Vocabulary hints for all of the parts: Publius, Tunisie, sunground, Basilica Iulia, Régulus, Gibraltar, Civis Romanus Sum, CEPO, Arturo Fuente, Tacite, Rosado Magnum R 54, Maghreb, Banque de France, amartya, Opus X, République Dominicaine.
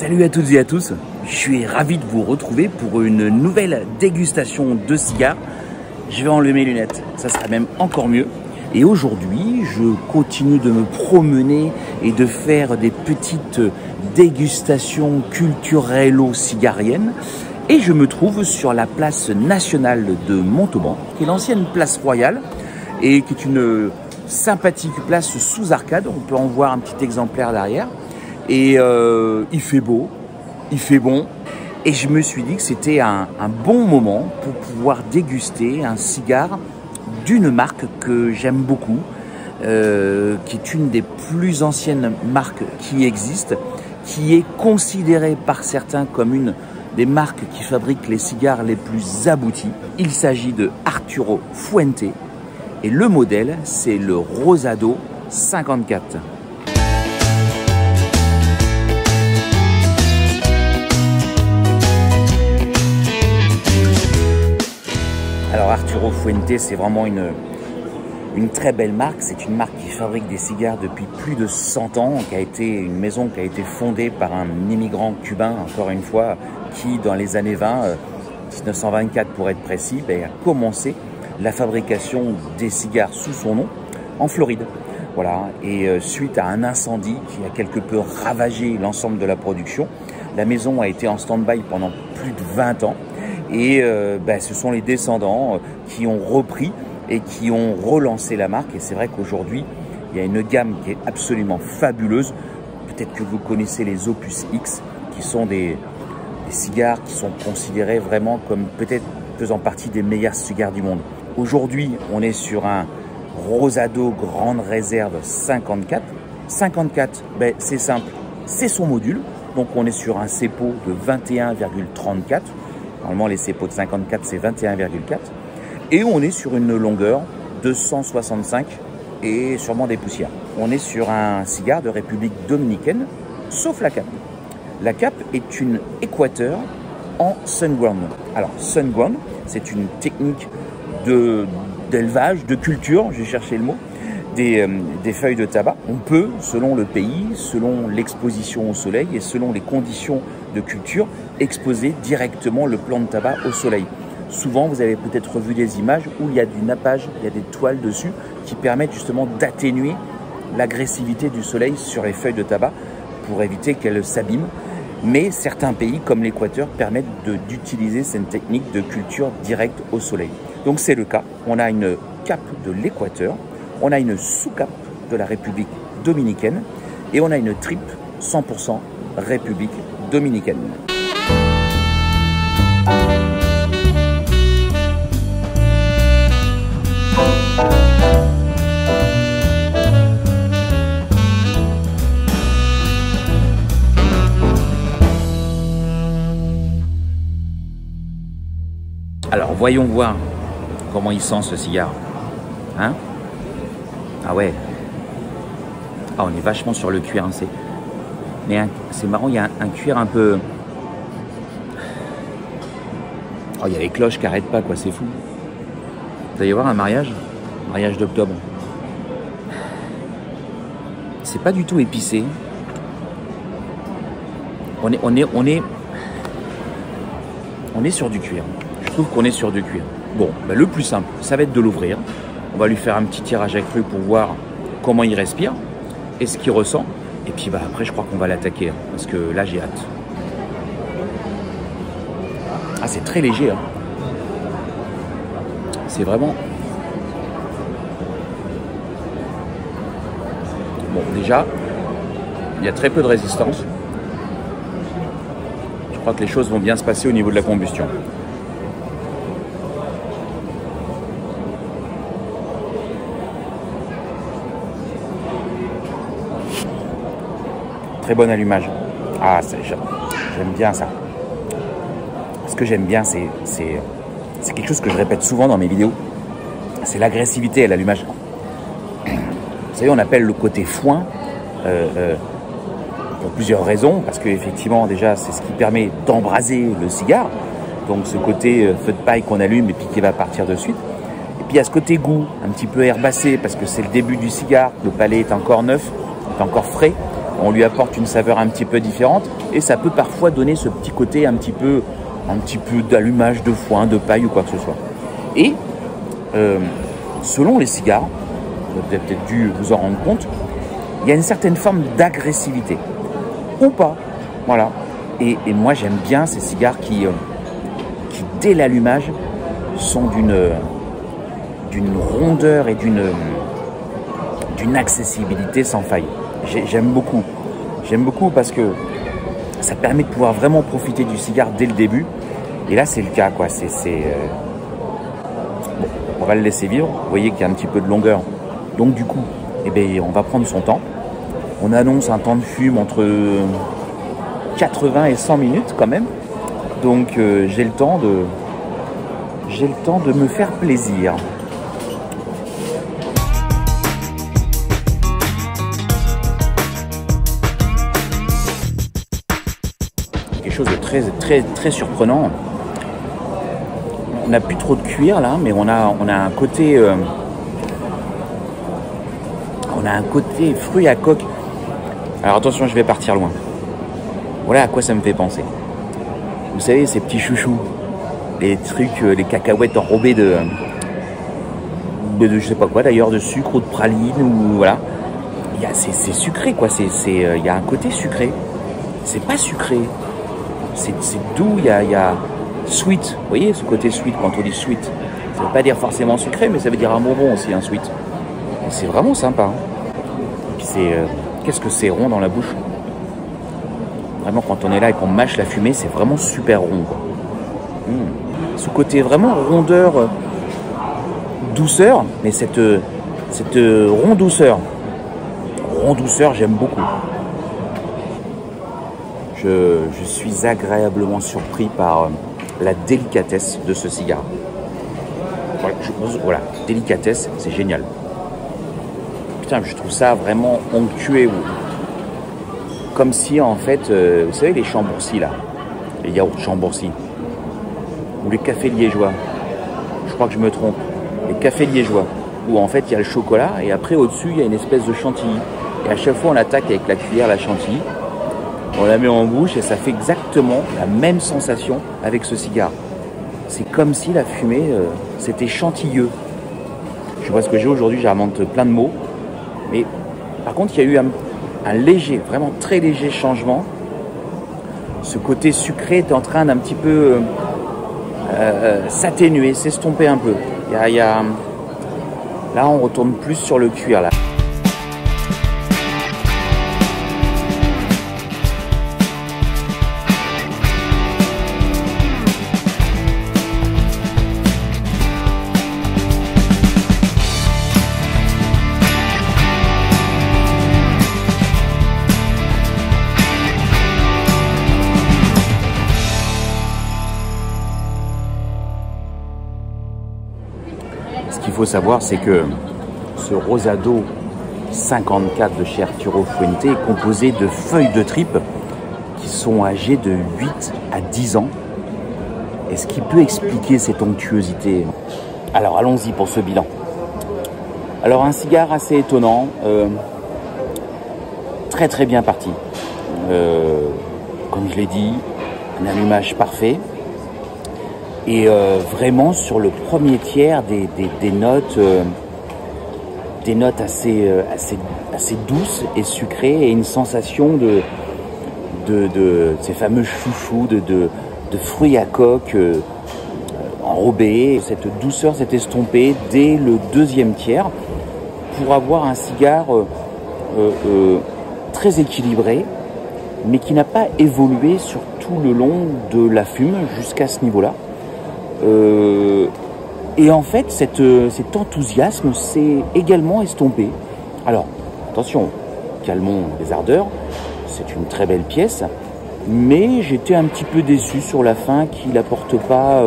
Salut à toutes et à tous, je suis ravi de vous retrouver pour une nouvelle dégustation de cigares. Je vais enlever mes lunettes, ça sera même encore mieux. Et aujourd'hui, je continue de me promener et de faire des petites dégustations culturello-cigariennes. Et je me trouve sur la place nationale de Montauban, qui est l'ancienne place royale et qui est une sympathique place sous arcade. On peut en voir un petit exemplaire derrière. Et il fait beau, il fait bon. Et je me suis dit que c'était un bon moment pour pouvoir déguster un cigare d'une marque que j'aime beaucoup, qui est une des plus anciennes marques qui existe, qui est considérée par certains comme une des marques qui fabriquent les cigares les plus aboutis. Il s'agit de Arturo Fuente et le modèle, c'est le Rosado 54. Alors Arturo Fuente, c'est vraiment une très belle marque. C'est une marque qui fabrique des cigares depuis plus de 100 ans, qui a été une maison qui a été fondée par un immigrant cubain, encore une fois, qui, dans les années 20, 1924 pour être précis, a commencé la fabrication des cigares sous son nom en Floride. Voilà. Et suite à un incendie qui a quelque peu ravagé l'ensemble de la production, la maison a été en stand-by pendant plus de 20 ans. Et ce sont les descendants qui ont repris et qui ont relancé la marque. Et c'est vrai qu'aujourd'hui, il y a une gamme qui est absolument fabuleuse. Peut-être que vous connaissez les Opus X, qui sont des cigares qui sont considérés vraiment comme peut-être faisant partie des meilleurs cigares du monde. Aujourd'hui, on est sur un Rosado Grande Réserve 54. 54, c'est simple, c'est son module. Donc on est sur un CEPO de 21,34. Normalement, les CEPO de 54, c'est 21,4. Et on est sur une longueur de 165 et sûrement des poussières. On est sur un cigare de République Dominicaine, sauf la cape. La cape est une équateur en sunground. Alors, sunground, c'est une technique d'élevage, de culture, j'ai cherché le mot, des feuilles de tabac. On peut, selon le pays, selon l'exposition au soleil et selon les conditions de culture, exposer directement le plant de tabac au soleil. Souvent, vous avez peut-être vu des images où il y a du nappage, il y a des toiles dessus qui permettent justement d'atténuer l'agressivité du soleil sur les feuilles de tabac pour éviter qu'elles s'abîment. Mais certains pays, comme l'Équateur, permettent d'utiliser cette technique de culture directe au soleil. Donc c'est le cas. On a une cape de l'Équateur, on a une sous-cape de la République dominicaine et on a une tripe 100% République dominicaine. Alors, voyons voir comment il sent ce cigare. Hein? Ah ouais. Ah, on est vachement sur le cuir. Hein. Mais c'est marrant, il y a un cuir un peu... Oh, il y a les cloches qui n'arrêtent pas, quoi. C'est fou. Vous allez voir un mariage. Mariage d'octobre. C'est pas du tout épicé. On est sur du cuir. Qu'on est sur du cuir. Bon, le plus simple, ça va être de l'ouvrir. On va lui faire un petit tirage à cru pour voir comment il respire et ce qu'il ressent. Et puis après, je crois qu'on va l'attaquer, hein, parce que là, j'ai hâte. Ah, c'est très léger. Hein. C'est vraiment... Bon, déjà, il y a très peu de résistance. Je crois que les choses vont bien se passer au niveau de la combustion. Très bon allumage. Ah, j'aime bien ça. Ce que j'aime bien, c'est quelque chose que je répète souvent dans mes vidéos. C'est l'agressivité à l'allumage. Vous savez, on appelle le côté foin pour plusieurs raisons. Parce qu'effectivement, déjà, c'est ce qui permet d'embraser le cigare. Donc, ce côté feu de paille qu'on allume et puis qui va partir de suite. Et puis, il y a ce côté goût, un petit peu herbacé, parce que c'est le début du cigare. Le palais est encore neuf, est encore frais. on lui apporte une saveur un petit peu différente et ça peut parfois donner ce petit côté un petit peu d'allumage de foin, de paille ou quoi que ce soit. Et selon les cigares, vous avez peut-être dû vous en rendre compte, il y a une certaine forme d'agressivité ou pas, voilà. Et moi j'aime bien ces cigares qui dès l'allumage sont d'une rondeur et d'une accessibilité sans faille. J'aime beaucoup parce que ça permet de pouvoir vraiment profiter du cigare dès le début. Et là, c'est le cas, quoi. Bon, on va le laisser vivre. Vous voyez qu'il y a un petit peu de longueur. Donc du coup, eh bien, on va prendre son temps. On annonce un temps de fume entre 80 et 100 minutes quand même. Donc j'ai le temps de me faire plaisir. De très surprenant. On n'a plus trop de cuir là, mais on a un côté fruit à coque. Alors attention, je vais partir loin. Voilà à quoi ça me fait penser. Vous savez, ces petits chouchous, les trucs, les cacahuètes enrobées de je sais pas quoi d'ailleurs, de sucre ou de praline ou voilà. C'est sucré quoi, il y a un côté sucré. C'est pas sucré. C'est doux, il y a sweet, vous voyez ce côté sweet, quand on dit sweet, ça ne veut pas dire forcément sucré, mais ça veut dire un bonbon aussi, un sweet. C'est vraiment sympa. Hein. Et puis qu'est-ce que c'est rond dans la bouche. Vraiment, quand on est là et qu'on mâche la fumée, c'est vraiment super rond. Quoi. Ce côté vraiment rondeur, douceur, mais cette rond douceur, j'aime beaucoup. Je suis agréablement surpris par la délicatesse de ce cigare. Voilà, délicatesse, c'est génial. Putain, je trouve ça vraiment onctueux. Comme si, en fait, vous savez, les chambourcis, là, les yaourts chambourcis, ou les cafés liégeois, je crois que je me trompe, les cafés liégeois, où en fait, il y a le chocolat, et après, au-dessus, il y a une espèce de chantilly. Et à chaque fois, on attaque avec la cuillère la chantilly. On la met en bouche et ça fait exactement la même sensation avec ce cigare. C'est comme si la fumée, c'était chantilleux. Je sais pas ce que j'ai aujourd'hui, j'invente plein de mots. Mais par contre, il y a eu un léger, vraiment très léger changement. Ce côté sucré est en train d'un petit peu s'atténuer, s'estomper un peu. Là, on retourne plus sur le cuir là. Faut savoir, c'est que ce Rosado 54 de chez Arturo Fuente est composé de feuilles de tripe qui sont âgées de 8 à 10 ans. Et ce qui peut expliquer cette onctuosité. Alors allons-y pour ce bilan. Alors un cigare assez étonnant, très bien parti. Comme je l'ai dit, un allumage parfait. Et vraiment sur le premier tiers des notes assez douces et sucrées et une sensation de ces fameux chouchous, de fruits à coque enrobés. Cette douceur s'est estompée dès le deuxième tiers pour avoir un cigare très équilibré mais qui n'a pas évolué sur tout le long de la fume jusqu'à ce niveau-là. Et en fait, cet enthousiasme s'est également estompé. Alors, attention, calmons les ardeurs, c'est une très belle pièce, mais j'étais un petit peu déçu sur la fin qu'il n'apporte pas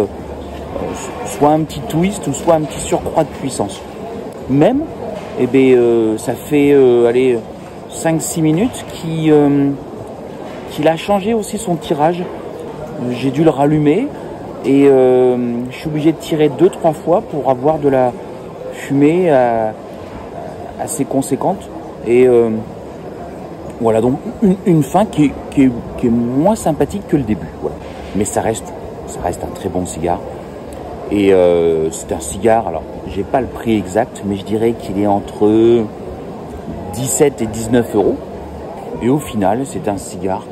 soit un petit twist ou soit un petit surcroît de puissance. Même, eh bien, ça fait 5-6 minutes qu'il a changé aussi son tirage. J'ai dû le rallumer. Et je suis obligé de tirer 2-3 fois pour avoir de la fumée assez conséquente. Et Voilà, donc une fin qui est moins sympathique que le début. Voilà. Mais ça reste un très bon cigare. Et c'est un cigare, alors j'ai pas le prix exact, mais je dirais qu'il est entre 17 et 19 euros. Et au final, c'est un cigare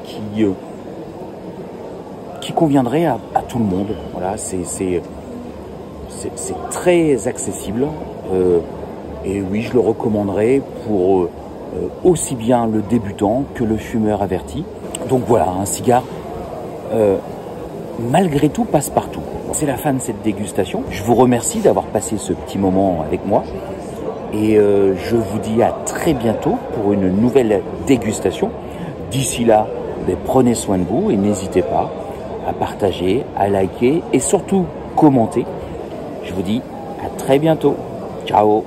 qui conviendrait à tout le monde. Voilà, c'est très accessible. Et oui, je le recommanderais pour aussi bien le débutant que le fumeur averti. Donc voilà, un cigare malgré tout passe-partout. C'est la fin de cette dégustation. Je vous remercie d'avoir passé ce petit moment avec moi. Et je vous dis à très bientôt pour une nouvelle dégustation. D'ici là, prenez soin de vous et n'hésitez pas à partager, à liker et surtout commenter. Je vous dis à très bientôt. Ciao!